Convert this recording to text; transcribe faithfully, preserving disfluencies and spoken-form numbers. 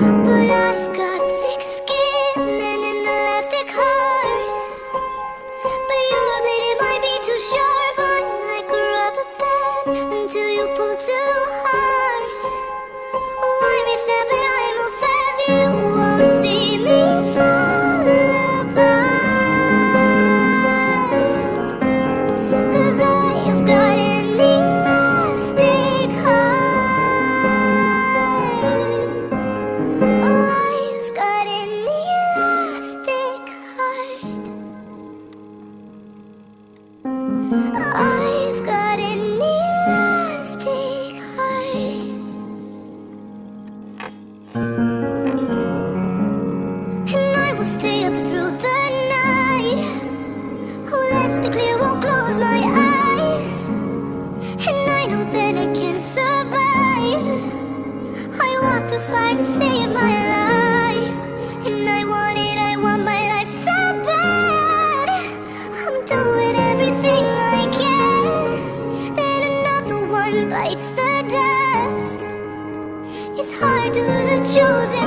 But I've got thick skin and an elastic heart. But your blade, it might be too sharp. I'm like a rubber band until you pull too hard. Oh, I may snap and I move fast. You won't see me fall apart, 'cause I've got an elastic heart. Oh, I've got an elastic heart. I've got an elastic heart. And I will stay up through the night. Oh, let's be clear, won't close my eyes. And I know that I can survive. I walk through fire to save my life. And I want it, I want my life so bad. I'm doing everything I can. Then another one bites the dust. It's hard to lose or choose.